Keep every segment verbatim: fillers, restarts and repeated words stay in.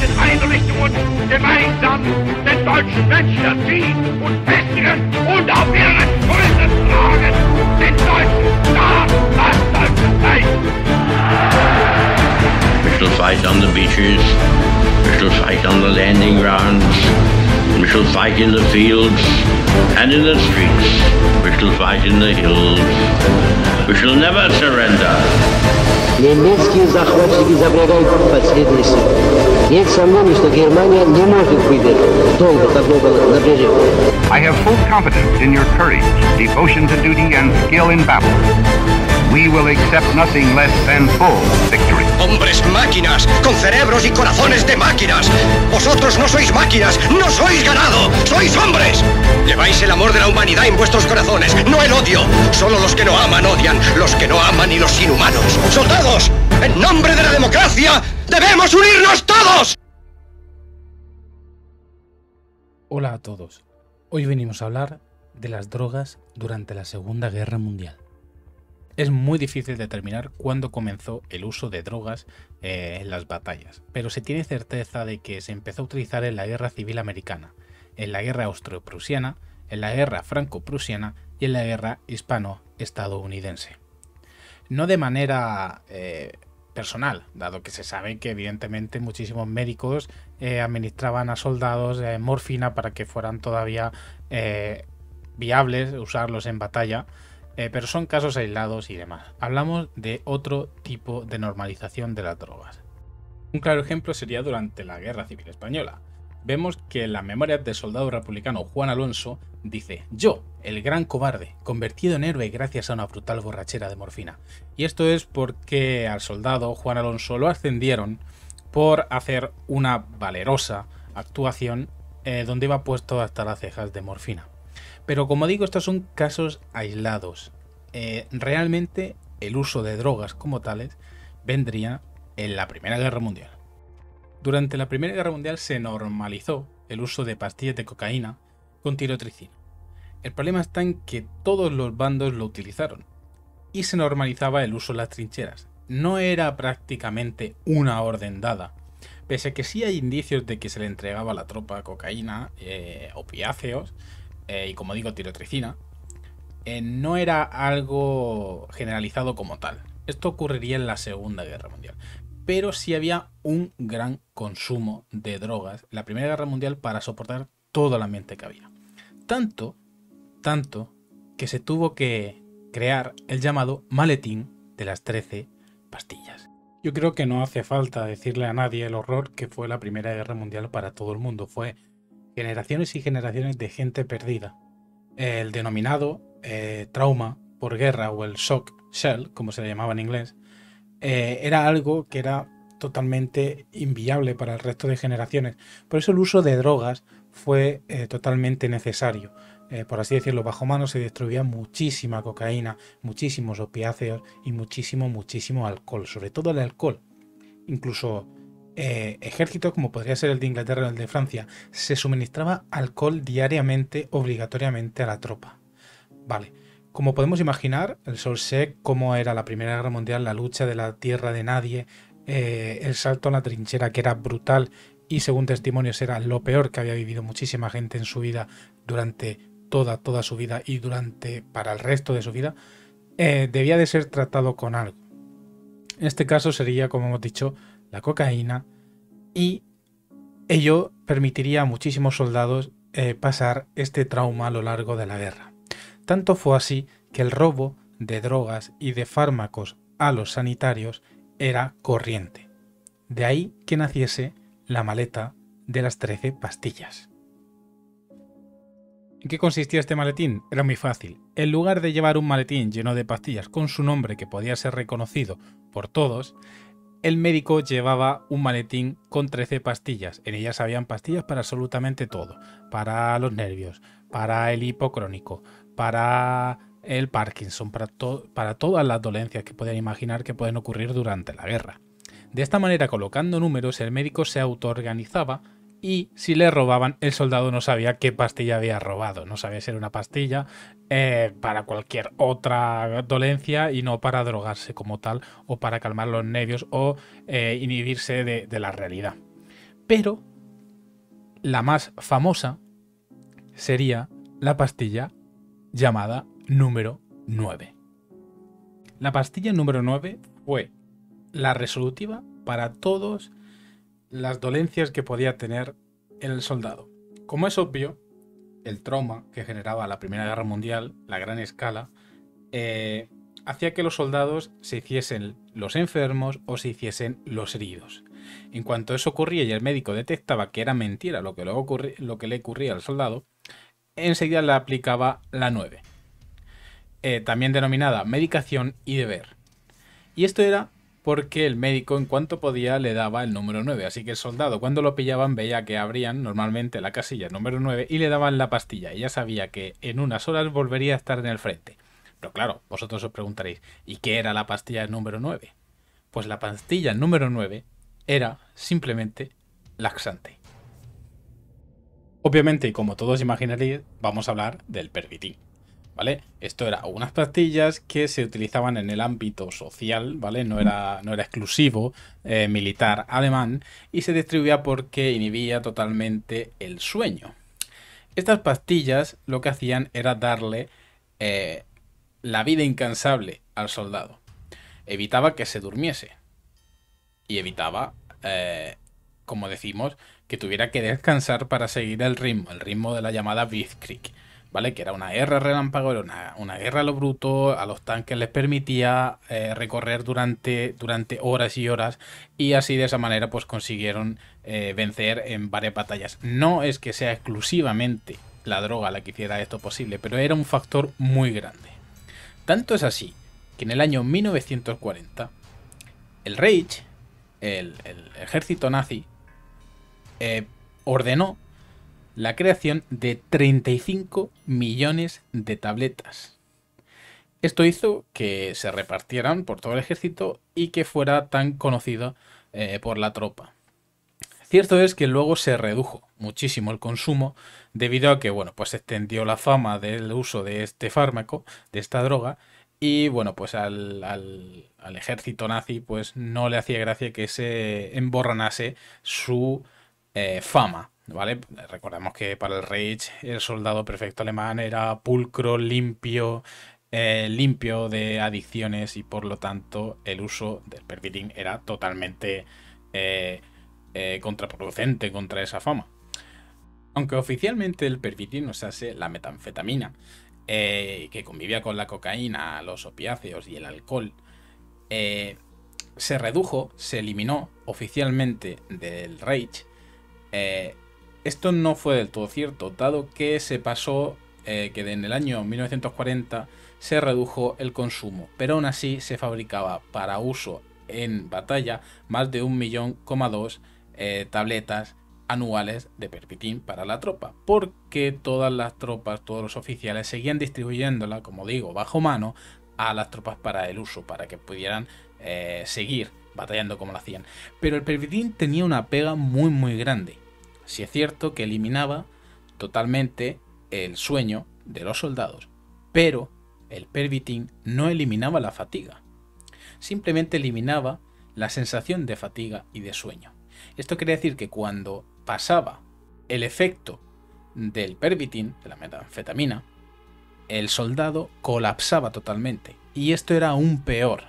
eines Einrichtungen gemeinsam den deutschen Menschen erziehen und festigen und auf ihren Schultern tragen den deutschen Staat, das deutsche Reich. We shall fight on the beaches, we shall fight on the landing grounds, we shall fight in the fields and in the streets, we shall fight in the hills, we shall never surrender. Немецкие захватчики забредают последний срок. Нет сомнений, что Германия не может выдержать долго такого напряжения. I have full confidence in your courage, devotion to duty, and skill in battle. We will accept nothing less than full victory. Hombres máquinas, con cerebros y corazones de máquinas. Vosotros no sois máquinas, no sois ganado, sois hombres. Lleváis el amor de la humanidad en vuestros corazones, no el odio. Solo los que no aman odian, los que no aman y los inhumanos. ¡Soldados! En nombre de la democracia, debemos unirnos todos. Hola a todos. Hoy venimos a hablar de las drogas durante la Segunda Guerra Mundial. Es muy difícil determinar cuándo comenzó el uso de drogas eh, en las batallas, pero se tiene certeza de que se empezó a utilizar en la Guerra Civil Americana, en la Guerra Austro-Prusiana, en la Guerra Franco-Prusiana y en la Guerra Hispano-Estadounidense. No de manera eh, personal, dado que se sabe que evidentemente muchísimos médicos eh, administraban a soldados eh, morfina para que fueran todavía eh, viables usarlos en batalla, Eh, pero son casos aislados y demás. Hablamos de otro tipo de normalización de las drogas. Un claro ejemplo sería durante la Guerra Civil Española. Vemos que en las memorias del soldado republicano Juan Alonso dice: yo, el gran cobarde, convertido en héroe gracias a una brutal borrachera de morfina. Y esto es porque al soldado Juan Alonso lo ascendieron por hacer una valerosa actuación eh, donde iba puesto hasta las cejas de morfina. Pero como digo, estos son casos aislados. Eh, realmente el uso de drogas como tales vendría en la Primera Guerra Mundial. Durante la Primera Guerra Mundial se normalizó el uso de pastillas de cocaína con tirotricina. El problema está en que todos los bandos lo utilizaron y se normalizaba el uso en las trincheras. No era prácticamente una orden dada. Pese a que sí hay indicios de que se le entregaba a la tropa cocaína, eh, opiáceos, Eh, y como digo, tirotricina, eh, no era algo generalizado como tal. Esto ocurriría en la Segunda Guerra Mundial. Pero sí había un gran consumo de drogas en la Primera Guerra Mundial para soportar todo el ambiente que había. Tanto, tanto, que se tuvo que crear el llamado maletín de las trece pastillas. Yo creo que no hace falta decirle a nadie el horror que fue la Primera Guerra Mundial para todo el mundo. Fue generaciones y generaciones de gente perdida. El denominado eh, trauma por guerra o el shock shell, como se le llamaba en inglés, eh, era algo que era totalmente inviable para el resto de generaciones. Por eso el uso de drogas fue eh, totalmente necesario. Eh, por así decirlo, bajo mano se distribuía muchísima cocaína, muchísimos opiáceos y muchísimo, muchísimo alcohol, sobre todo el alcohol. Incluso Eh, ejércitos como podría ser el de Inglaterra o el de Francia, se suministraba alcohol diariamente, obligatoriamente a la tropa. Vale, como podemos imaginar, el Solsec, cómo era la Primera Guerra Mundial, la lucha de la tierra de nadie, eh, el salto a la trinchera que era brutal y según testimonios era lo peor que había vivido muchísima gente en su vida durante toda, toda su vida y durante para el resto de su vida, eh, debía de ser tratado con algo. En este caso sería, como hemos dicho, la cocaína, y ello permitiría a muchísimos soldados eh, pasar este trauma a lo largo de la guerra. Tanto fue así que el robo de drogas y de fármacos a los sanitarios era corriente. De ahí que naciese la maleta de las trece pastillas. ¿En qué consistía este maletín? Era muy fácil. En lugar de llevar un maletín lleno de pastillas con su nombre que podía ser reconocido por todos, el médico llevaba un maletín con trece pastillas. En ellas habían pastillas para absolutamente todo. Para los nervios, para el hipocrónico, para el Parkinson, para, to- para todas las dolencias que pueden imaginar que pueden ocurrir durante la guerra. De esta manera, colocando números, el médico se autoorganizaba y si le robaban, el soldado no sabía qué pastilla había robado. No sabía si era una pastilla eh, para cualquier otra dolencia y no para drogarse como tal o para calmar los nervios o eh, inhibirse de, de la realidad. pero la más famosa sería la pastilla llamada número nueve. La pastilla número nueve fue la resolutiva para todas las dolencias que podía tener el soldado. Como es obvio, el trauma que generaba la Primera Guerra Mundial, la gran escala, eh, hacía que los soldados se hiciesen los enfermos o se hiciesen los heridos. En cuanto eso ocurría y el médico detectaba que era mentira lo que, luego ocurri- lo que le ocurría al soldado, enseguida le aplicaba la nueve, eh, también denominada medicación y deber. Y esto era porque el médico, en cuanto podía, le daba el número nueve. Así que el soldado, cuando lo pillaban, veía que abrían normalmente la casilla número nueve y le daban la pastilla. Y ya sabía que en unas horas volvería a estar en el frente. Pero claro, vosotros os preguntaréis, ¿y qué era la pastilla número nueve? Pues la pastilla número nueve era simplemente laxante. Obviamente, y como todos imaginaréis, vamos a hablar del Pervitin, ¿vale? Esto era unas pastillas que se utilizaban en el ámbito social, ¿vale? No era, no era exclusivo eh, militar alemán, y se distribuía porque inhibía totalmente el sueño. Estas pastillas lo que hacían era darle eh, la vida incansable al soldado. Evitaba que se durmiese y evitaba, eh, como decimos, que tuviera que descansar para seguir el ritmo, el ritmo de la llamada Blitzkrieg, ¿vale? Que era una guerra relámpago, era una, una guerra a lo bruto. A los tanques les permitía eh, recorrer durante, durante horas y horas, y así de esa manera pues consiguieron eh, vencer en varias batallas. No es que sea exclusivamente la droga la que hiciera esto posible, pero era un factor muy grande. Tanto es así que en el año mil novecientos cuarenta el Reich, el, el ejército nazi, Eh, ordenó la creación de treinta y cinco millones de tabletas. Esto hizo que se repartieran por todo el ejército y que fuera tan conocido eh, por la tropa. Cierto es que luego se redujo muchísimo el consumo debido a que, bueno, pues se extendió la fama del uso de este fármaco, de esta droga, y bueno, pues al, al, al ejército nazi pues no le hacía gracia que se emborronase su Eh, fama, ¿vale? Recordemos que para el Reich el soldado perfecto alemán era pulcro, limpio, eh, limpio de adicciones, y por lo tanto el uso del Pervitin era totalmente eh, eh, contraproducente contra esa fama. Aunque oficialmente el Pervitin, o sea, la metanfetamina, eh, que convivía con la cocaína, los opiáceos y el alcohol, eh, se redujo, se eliminó oficialmente del Reich. Eh, esto no fue del todo cierto, dado que se pasó eh, que en el año mil novecientos cuarenta se redujo el consumo, pero aún así se fabricaba para uso en batalla más de un millón coma dos eh, tabletas anuales de Pervitin para la tropa, porque todas las tropas, todos los oficiales seguían distribuyéndola, como digo, bajo mano a las tropas para el uso, para que pudieran eh, seguir batallando como lo hacían. Pero el Pervitin tenía una pega muy muy grande. Si es cierto que eliminaba totalmente el sueño de los soldados, pero el Pervitin no eliminaba la fatiga, simplemente eliminaba la sensación de fatiga y de sueño. Esto quiere decir que cuando pasaba el efecto del Pervitin, de la metanfetamina, el soldado colapsaba totalmente, y esto era aún peor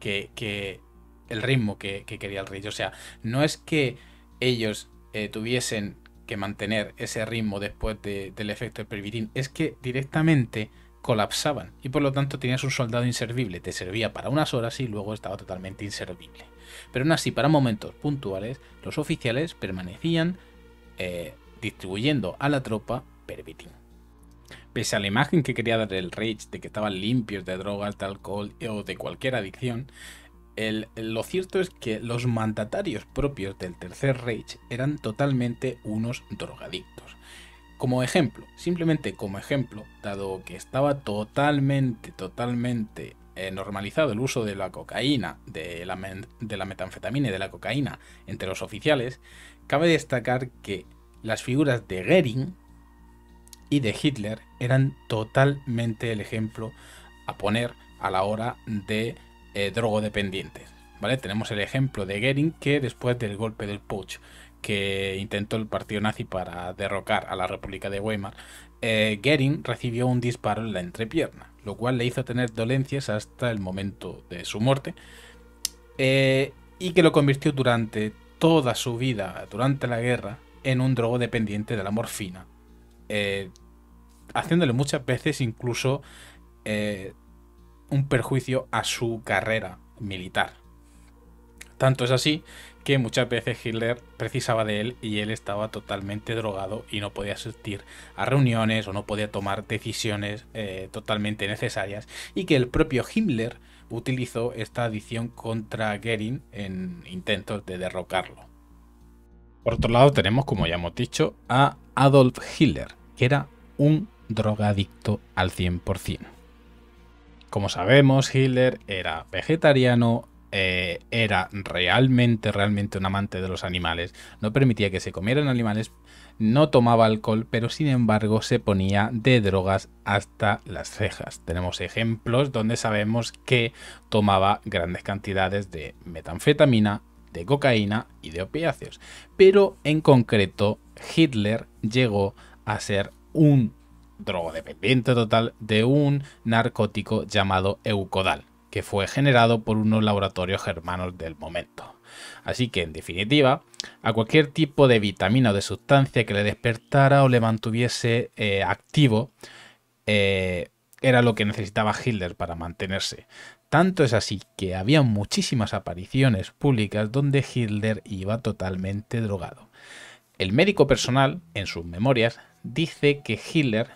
que, que el ritmo que, que quería el Reich. O sea, no es que ellos eh, tuviesen que mantener ese ritmo después de, del efecto del Pervitin, es que directamente colapsaban, y por lo tanto tenías un soldado inservible. Te servía para unas horas y luego estaba totalmente inservible. Pero aún así, para momentos puntuales, los oficiales permanecían eh, distribuyendo a la tropa Pervitin. Pese a la imagen que quería dar el Reich de que estaban limpios de drogas, de alcohol o de cualquier adicción, El, lo cierto es que los mandatarios propios del Tercer Reich eran totalmente unos drogadictos. Como ejemplo, simplemente como ejemplo, dado que estaba totalmente, totalmente eh, normalizado el uso de la cocaína, de la, de la metanfetamina y de la cocaína entre los oficiales, cabe destacar que las figuras de Göring y de Hitler eran totalmente el ejemplo a poner a la hora de Eh, drogodependientes, ¿vale? Tenemos el ejemplo de Göring, que después del golpe del Putsch que intentó el partido nazi para derrocar a la República de Weimar, eh, Göring recibió un disparo en la entrepierna, lo cual le hizo tener dolencias hasta el momento de su muerte, eh, y que lo convirtió durante toda su vida, durante la guerra, en un drogo dependiente de la morfina, eh, haciéndole muchas veces incluso eh, un perjuicio a su carrera militar. Tanto es así que muchas veces Hitler precisaba de él y él estaba totalmente drogado y no podía asistir a reuniones o no podía tomar decisiones eh, totalmente necesarias, y que el propio Himmler utilizó esta adicción contra Göring en intentos de derrocarlo. Por otro lado tenemos, como ya hemos dicho, a Adolf Hitler, que era un drogadicto al cien por cien. Como sabemos, Hitler era vegetariano, eh, era realmente, realmente un amante de los animales, no permitía que se comieran animales, no tomaba alcohol, pero sin embargo se ponía de drogas hasta las cejas. Tenemos ejemplos donde sabemos que tomaba grandes cantidades de metanfetamina, de cocaína y de opiáceos, pero en concreto Hitler llegó a ser un drogodependiente total de un narcótico llamado eucodal, que fue generado por unos laboratorios germanos del momento. Así que, en definitiva, a cualquier tipo de vitamina o de sustancia que le despertara o le mantuviese eh, activo, eh, era lo que necesitaba Hitler para mantenerse. Tanto es así que había muchísimas apariciones públicas donde Hitler iba totalmente drogado. El médico personal, en sus memorias, dice que Hitler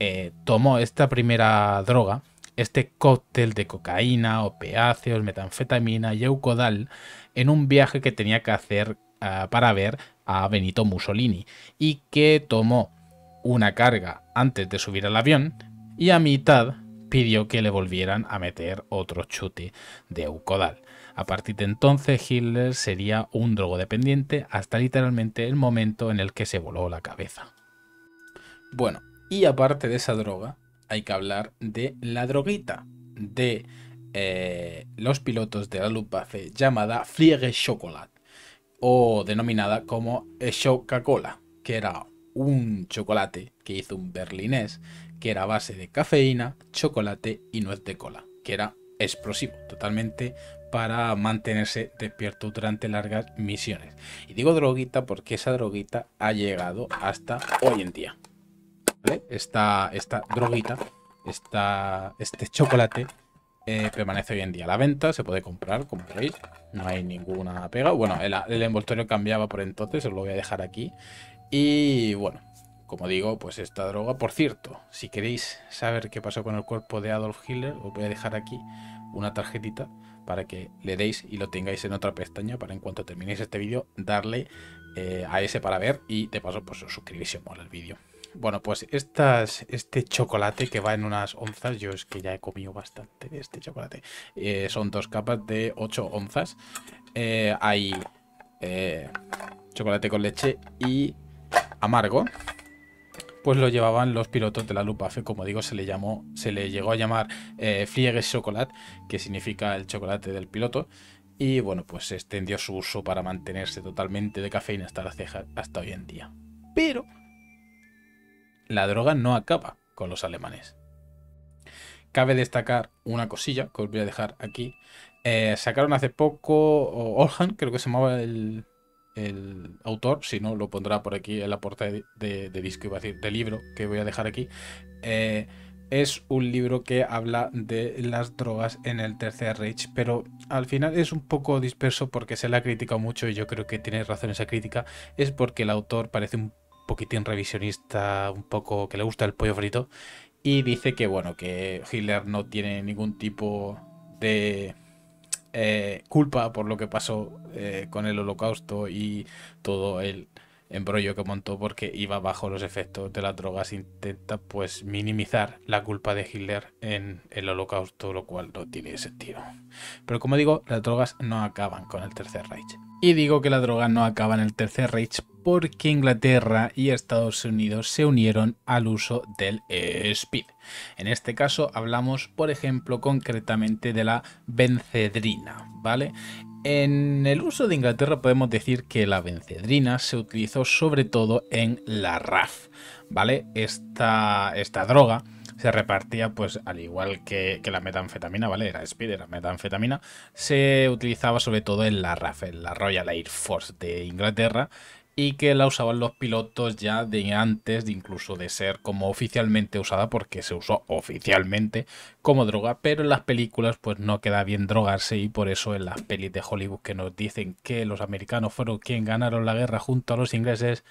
eh, tomó esta primera droga, este cóctel de cocaína, opiáceos, metanfetamina y eucodal, en un viaje que tenía que hacer uh, para ver a Benito Mussolini, y que tomó una carga antes de subir al avión y a mitad pidió que le volvieran a meter otro chute de eucodal. A partir de entonces Hitler sería un drogodependiente hasta literalmente el momento en el que se voló la cabeza. Bueno, y aparte de esa droga, hay que hablar de la droguita de eh, los pilotos de la Luftwaffe llamada Fliegerschokolade, o denominada como Choca-Cola, que era un chocolate que hizo un berlinés que era a base de cafeína, chocolate y nuez de cola, que era explosivo totalmente para mantenerse despierto durante largas misiones. Y digo droguita porque esa droguita ha llegado hasta hoy en día. ¿Vale? Esta, esta droguita, esta, este chocolate eh, permanece hoy en día a la venta, se puede comprar, como veis, no hay ninguna pega. Bueno, el, el envoltorio cambiaba por entonces, os lo voy a dejar aquí. Y bueno, como digo, pues esta droga, por cierto, si queréis saber qué pasó con el cuerpo de Adolf Hitler, os voy a dejar aquí una tarjetita para que le deis y lo tengáis en otra pestaña para, en cuanto terminéis este vídeo, darle eh, a ese para ver, y de paso pues os suscribís si os mola el vídeo. Bueno, pues estas, este chocolate que va en unas onzas, yo es que ya he comido bastante de este chocolate, eh, son dos capas de ocho onzas, eh, hay eh, chocolate con leche y amargo, pues lo llevaban los pilotos de la Luftwaffe, como digo, se le llamó, se le llegó a llamar eh, Fliegerschokolade, que significa el chocolate del piloto, y bueno, pues se extendió su uso para mantenerse totalmente de cafeína hasta las cejas hasta hoy en día. Pero la droga no acaba con los alemanes. Cabe destacar una cosilla que os voy a dejar aquí. Eh, sacaron hace poco, Orhan, creo que se llamaba el, el autor, si no lo pondrá por aquí en la portada de, de, de disco, iba a decir, de libro, que voy a dejar aquí. Eh, es un libro que habla de las drogas en el Tercer Reich, pero al final es un poco disperso porque se le ha criticado mucho, y yo creo que tiene razón esa crítica, es porque el autor parece un poquitín revisionista, un poco que le gusta el pollo frito, y dice que bueno, que Hitler no tiene ningún tipo de eh, culpa por lo que pasó eh, con el Holocausto y todo el embrollo que montó, porque iba bajo los efectos de las drogas, intenta pues minimizar la culpa de Hitler en el Holocausto, lo cual no tiene sentido. Pero como digo, las drogas no acaban con el Tercer Reich. Y digo que la droga no acaba en el Tercer Reich porque Inglaterra y Estados Unidos se unieron al uso del speed. En este caso hablamos, por ejemplo, concretamente de la Benzedrina, ¿vale? En el uso de Inglaterra podemos decir que la benzedrina se utilizó sobre todo en la R A F, ¿vale? Esta, esta droga se repartía, pues al igual que, que la metanfetamina, ¿vale? Era speed, era metanfetamina, se utilizaba sobre todo en la R A F, en la Royal Air Force de Inglaterra, y que la usaban los pilotos ya de antes de incluso de ser como oficialmente usada, porque se usó oficialmente como droga, pero en las películas pues no queda bien drogarse, y por eso en las pelis de Hollywood que nos dicen que los americanos fueron quienes ganaron la guerra junto a los ingleses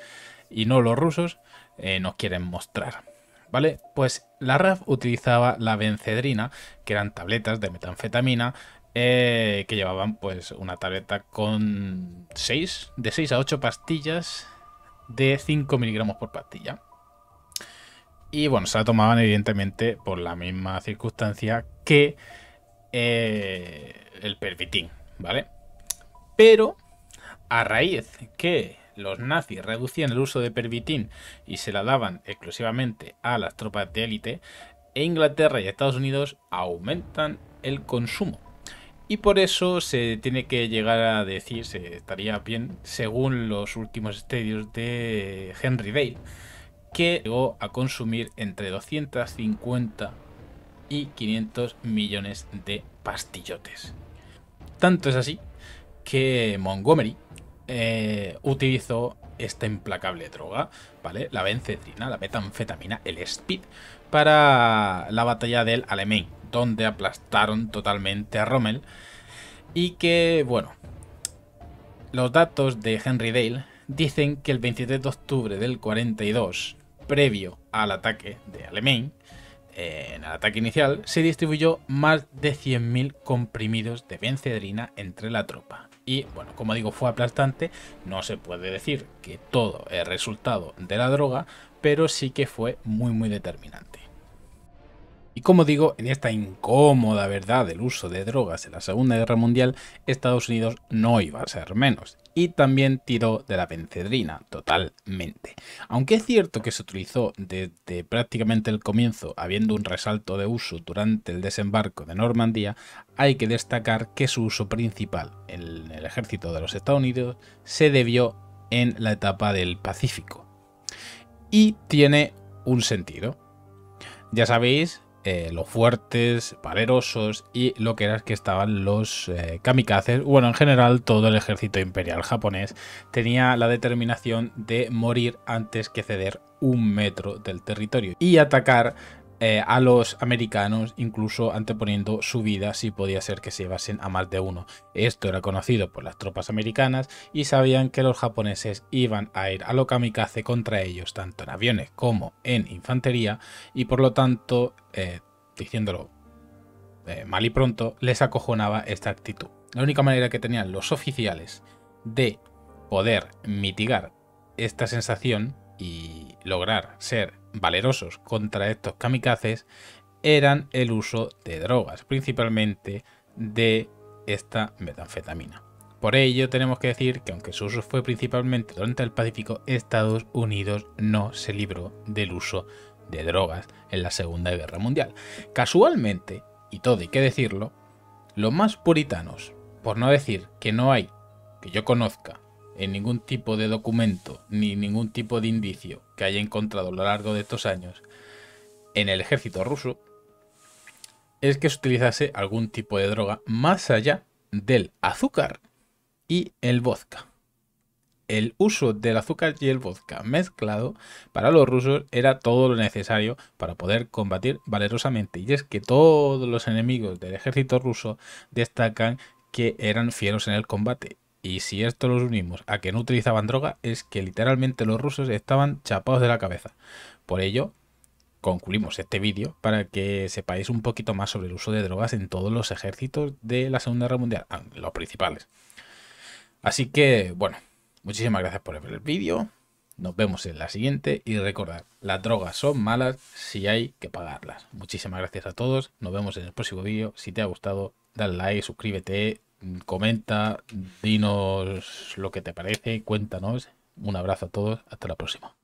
y no los rusos, eh, nos quieren mostrar. ¿Vale? Pues la R A F utilizaba la benzedrina, que eran tabletas de metanfetamina, Eh, que llevaban pues una tableta con seis, de seis a ocho pastillas de cinco miligramos por pastilla. Y bueno, se la tomaban evidentemente por la misma circunstancia que eh, el Pervitin, ¿vale? Pero a raíz que los nazis reducían el uso de Pervitin y se la daban exclusivamente a las tropas de élite, e Inglaterra y Estados Unidos aumentan el consumo. Y por eso se tiene que llegar a decir, se estaría bien, según los últimos estudios de Henry Dale, que llegó a consumir entre doscientos cincuenta y quinientos millones de pastillotes. Tanto es así que Montgomery eh, utilizó esta implacable droga, ¿vale? La benzedrina, la metanfetamina, el speed, para la batalla del Alamein, donde aplastaron totalmente a Rommel, y que, bueno, los datos de Henry Dale dicen que el veintitrés de octubre del cuarenta y dos, previo al ataque de Alamein, eh, en el ataque inicial, se distribuyó más de cien mil comprimidos de benzedrina entre la tropa. Y, bueno, como digo, fue aplastante, no se puede decir que todo es resultado de la droga, pero sí que fue muy, muy determinante. Y como digo, en esta incómoda verdad del uso de drogas en la Segunda Guerra Mundial, Estados Unidos no iba a ser menos, y también tiró de la benzedrina totalmente. Aunque es cierto que se utilizó desde prácticamente el comienzo, habiendo un resalto de uso durante el desembarco de Normandía, hay que destacar que su uso principal en el ejército de los Estados Unidos se debió en la etapa del Pacífico. Y tiene un sentido. Ya sabéis, Eh, los fuertes, valerosos y lo que eran que estaban los eh, kamikazes. Bueno, en general todo el ejército imperial japonés tenía la determinación de morir antes que ceder un metro del territorio y atacar eh, a los americanos, incluso anteponiendo su vida si podía ser que se llevasen a más de uno. Esto era conocido por las tropas americanas y sabían que los japoneses iban a ir a lo kamikaze contra ellos, tanto en aviones como en infantería, y por lo tanto, Eh, diciéndolo eh, mal y pronto, les acojonaba esta actitud. La única manera que tenían los oficiales de poder mitigar esta sensación y lograr ser valerosos contra estos kamikazes eran el uso de drogas, principalmente de esta metanfetamina. Por ello tenemos que decir que aunque su uso fue principalmente durante el Pacífico, Estados Unidos no se libró del uso de drogas en la Segunda Guerra Mundial. Casualmente, y todo hay que decirlo, los más puritanos, por no decir que no hay, que yo conozca, en ningún tipo de documento ni ningún tipo de indicio que haya encontrado a lo largo de estos años en el ejército ruso, es que se utilizase algún tipo de droga más allá del azúcar y el vodka. El uso del azúcar y el vodka mezclado para los rusos era todo lo necesario para poder combatir valerosamente. Y es que todos los enemigos del ejército ruso destacan que eran fieros en el combate. Y si esto los unimos a que no utilizaban droga, es que literalmente los rusos estaban chapados de la cabeza. Por ello, concluimos este vídeo para que sepáis un poquito más sobre el uso de drogas en todos los ejércitos de la Segunda Guerra Mundial, los principales. Así que, bueno, muchísimas gracias por ver el vídeo, nos vemos en la siguiente y recordad, las drogas son malas si hay que pagarlas. Muchísimas gracias a todos, nos vemos en el próximo vídeo. Si te ha gustado, dale like, suscríbete, comenta, dinos lo que te parece, cuéntanos. Un abrazo a todos, hasta la próxima.